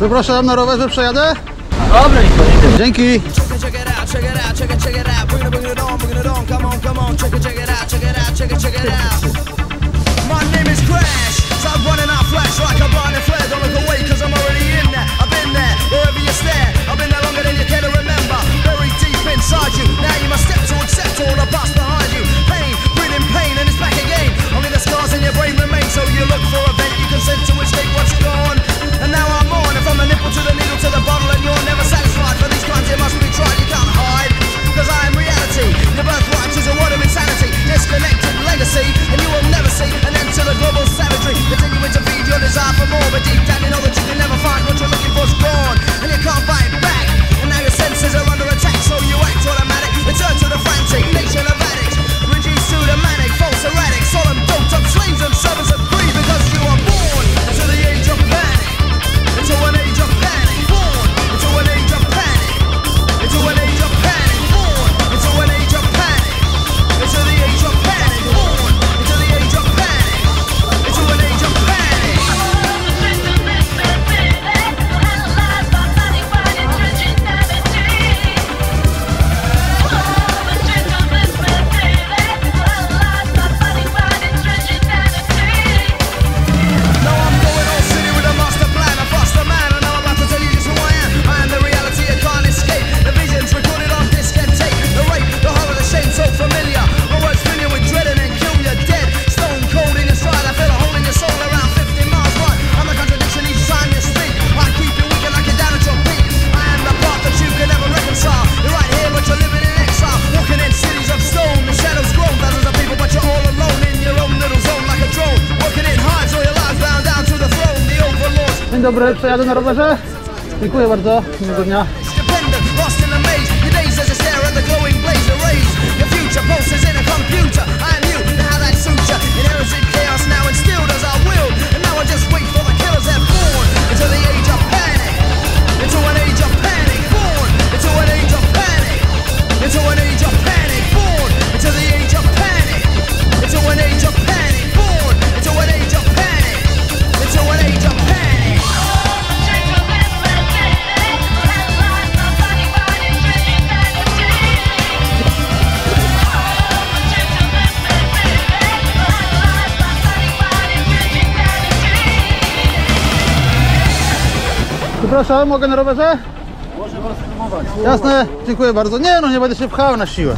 Zapraszam na rowerze, przejadę? Dobra, dzięki. Dzień dobry, przejadę na rowerze. Dziękuję bardzo, miłego dnia. Proszę, mogę na rowerze? Może was filmować. Jasne, dziękuję bardzo. Nie no, nie będę się pchał na siłę.